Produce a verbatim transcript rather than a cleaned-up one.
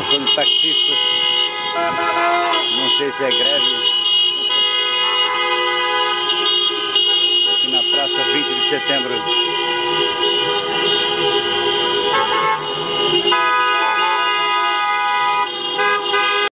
estação de taxistas, não sei se é greve.